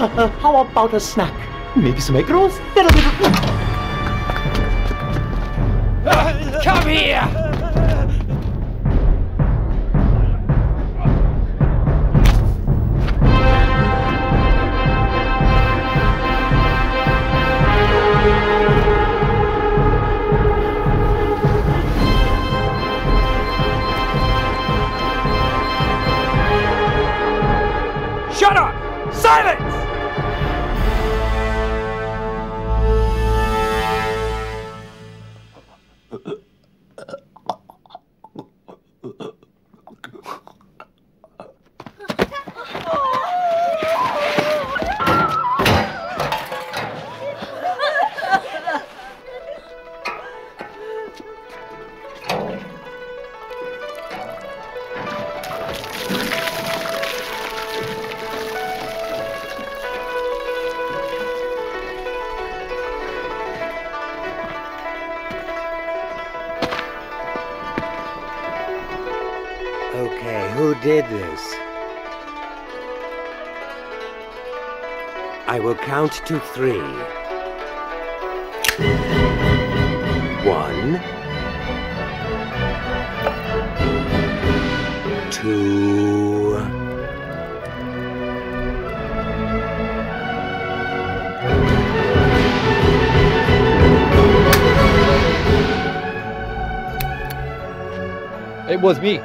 How about a snack? Maybe some egg rolls? Come here! Shut up! Silence! Okay, who did this? I will count to 3. 1, 2, It was me.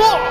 Oh!